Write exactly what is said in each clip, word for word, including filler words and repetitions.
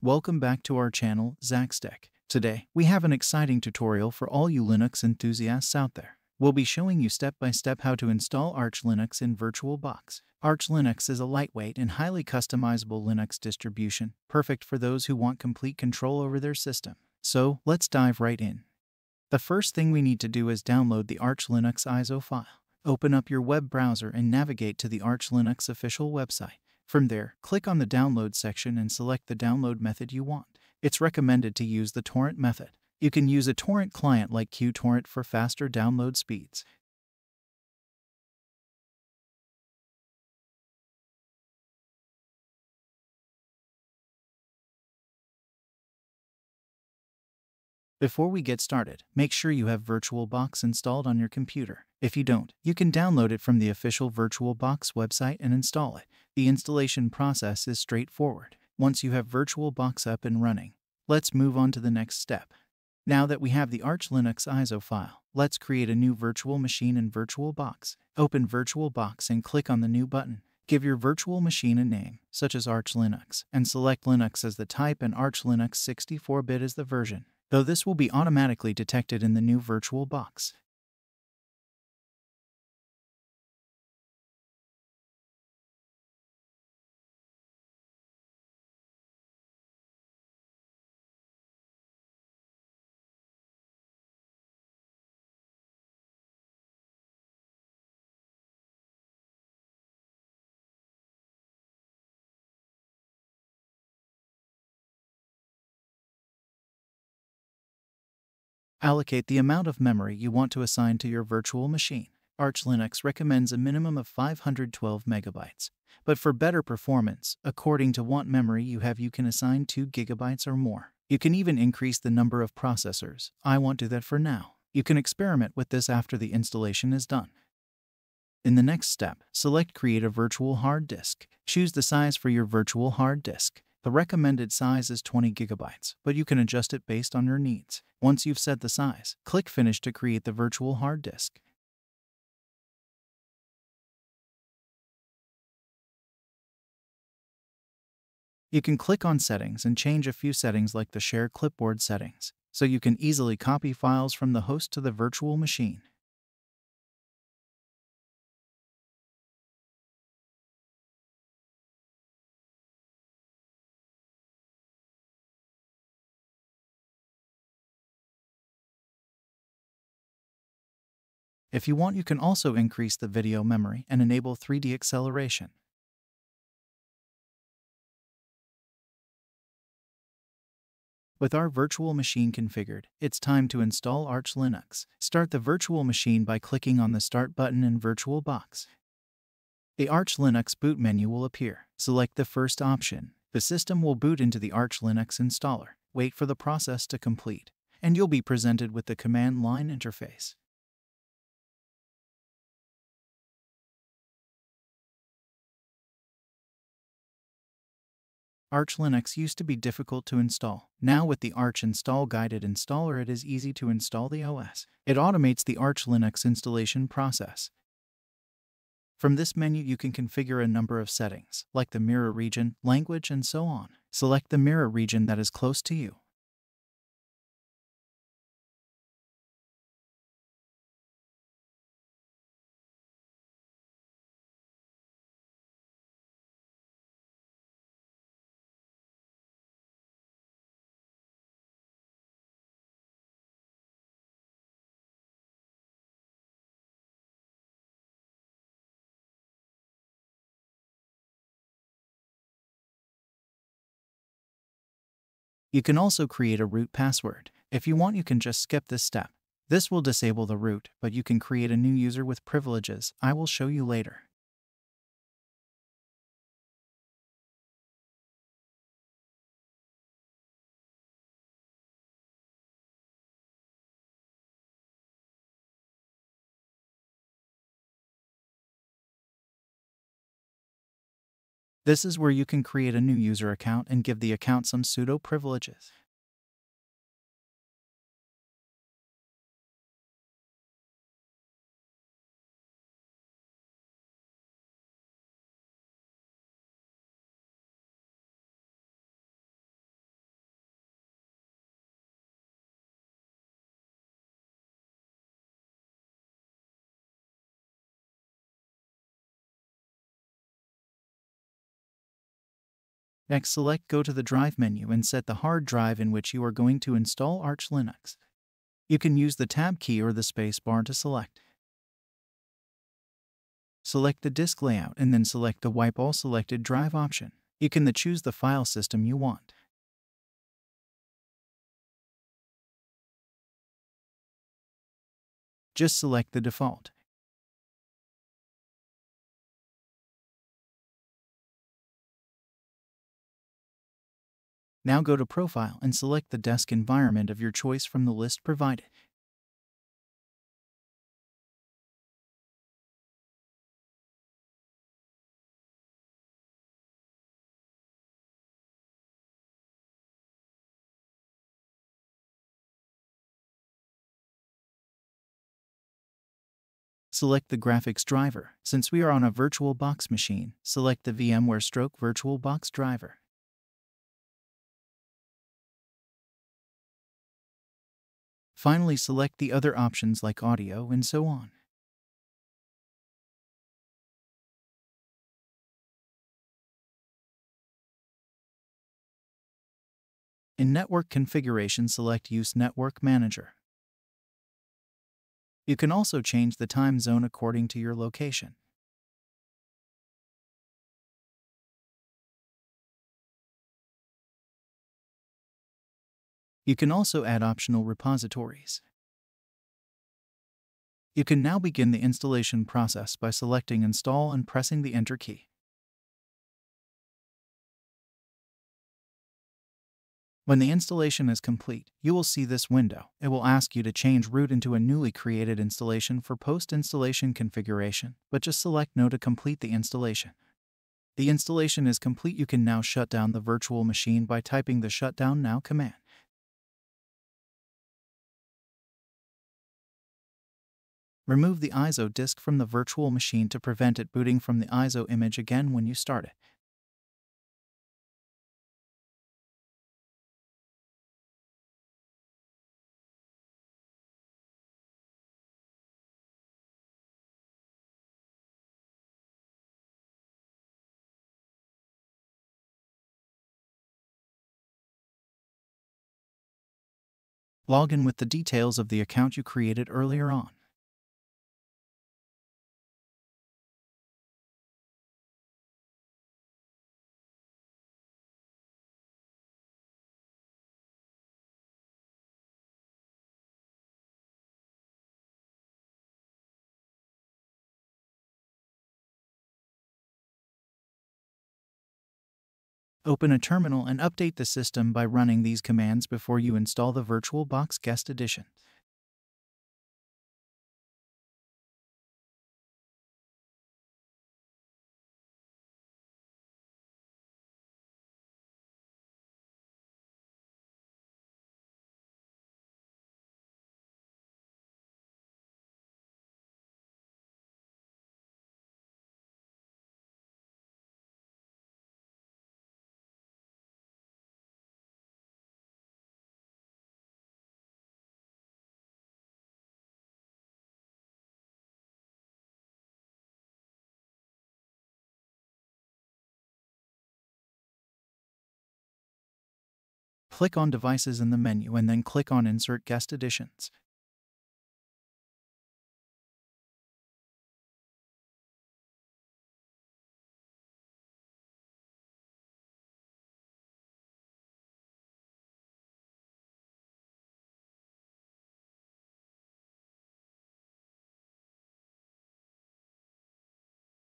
Welcome back to our channel, ZacsTech. Today, we have an exciting tutorial for all you Linux enthusiasts out there. We'll be showing you step by step how to install Arch Linux in VirtualBox. Arch Linux is a lightweight and highly customizable Linux distribution, perfect for those who want complete control over their system. So, let's dive right in. The first thing we need to do is download the Arch Linux I S O file. Open up your web browser and navigate to the Arch Linux official website. From there, click on the download section and select the download method you want. It's recommended to use the torrent method. You can use a torrent client like QTorrent for faster download speeds. Before we get started, make sure you have VirtualBox installed on your computer. If you don't, you can download it from the official VirtualBox website and install it. The installation process is straightforward. Once you have VirtualBox up and running, let's move on to the next step. Now that we have the Arch Linux I S O file, let's create a new virtual machine in VirtualBox. Open VirtualBox and click on the New button. Give your virtual machine a name, such as Arch Linux, and select Linux as the type and Arch Linux sixty-four bit as the version, though this will be automatically detected in the new VirtualBox. Allocate the amount of memory you want to assign to your virtual machine. Arch Linux recommends a minimum of five hundred twelve megabytes, but for better performance, according to what memory you have, you can assign two gigabytes or more. You can even increase the number of processors. I won't do that for now. You can experiment with this after the installation is done. In the next step, select Create a Virtual Hard Disk. Choose the size for your virtual hard disk. The recommended size is twenty gigabytes, but you can adjust it based on your needs. Once you've set the size, click Finish to create the virtual hard disk. You can click on Settings and change a few settings like the Share Clipboard settings, so you can easily copy files from the host to the virtual machine. If you want, you can also increase the video memory and enable three D acceleration. With our virtual machine configured, it's time to install Arch Linux. Start the virtual machine by clicking on the Start button in VirtualBox. The Arch Linux boot menu will appear. Select the first option. The system will boot into the Arch Linux installer. Wait for the process to complete, and you'll be presented with the command line interface. Arch Linux used to be difficult to install. Now with the Arch Install Guided Installer, it is easy to install the O S. It automates the Arch Linux installation process. From this menu, you can configure a number of settings, like the mirror region, language, and so on. Select the mirror region that is close to you. You can also create a root password. If you want, you can just skip this step. This will disable the root, but you can create a new user with privileges. I will show you later. This is where you can create a new user account and give the account some pseudo privileges. Next, select Go to the Drive menu and set the hard drive in which you are going to install Arch Linux. You can use the Tab key or the space bar to select. Select the disk layout and then select the Wipe All Selected Drive option. You can then choose the file system you want. Just select the default. Now go to Profile and select the desk environment of your choice from the list provided. Select the graphics driver. Since we are on a VirtualBox machine, select the VMware Stroke VirtualBox driver. Finally, select the other options like audio and so on. In Network Configuration, select Use Network Manager. You can also change the time zone according to your location. You can also add optional repositories. You can now begin the installation process by selecting Install and pressing the Enter key. When the installation is complete, you will see this window. It will ask you to change root into a newly created installation for post-installation configuration, but just select No to complete the installation. The installation is complete. You can now shut down the virtual machine by typing the Shutdown Now command. Remove the I S O disk from the virtual machine to prevent it booting from the I S O image again when you start it. Log in with the details of the account you created earlier on. Open a terminal and update the system by running these commands before you install the VirtualBox Guest Edition. Click on Devices in the menu and then click on Insert Guest Editions.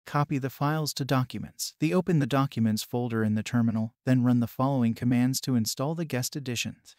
Copy the files to Documents. Then open the Documents folder in the terminal, then run the following commands to install the guest editions.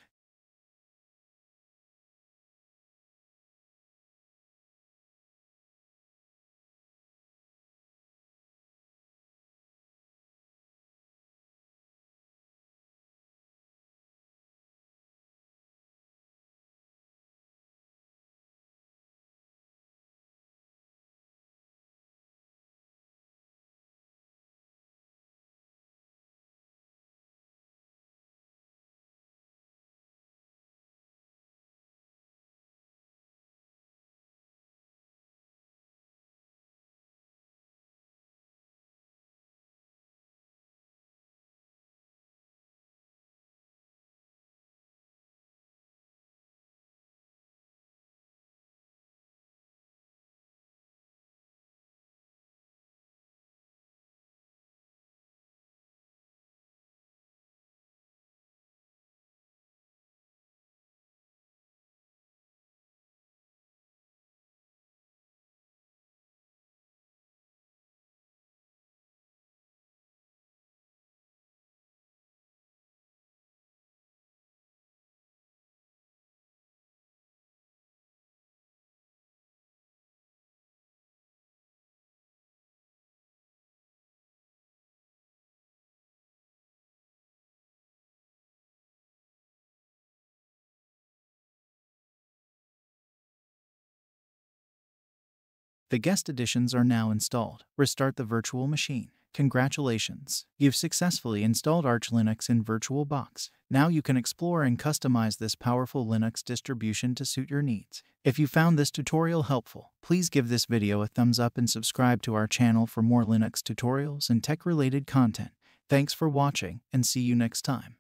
The guest editions are now installed. Restart the virtual machine. Congratulations! You've successfully installed Arch Linux in VirtualBox. Now you can explore and customize this powerful Linux distribution to suit your needs. If you found this tutorial helpful, please give this video a thumbs up and subscribe to our channel for more Linux tutorials and tech-related content. Thanks for watching, and see you next time.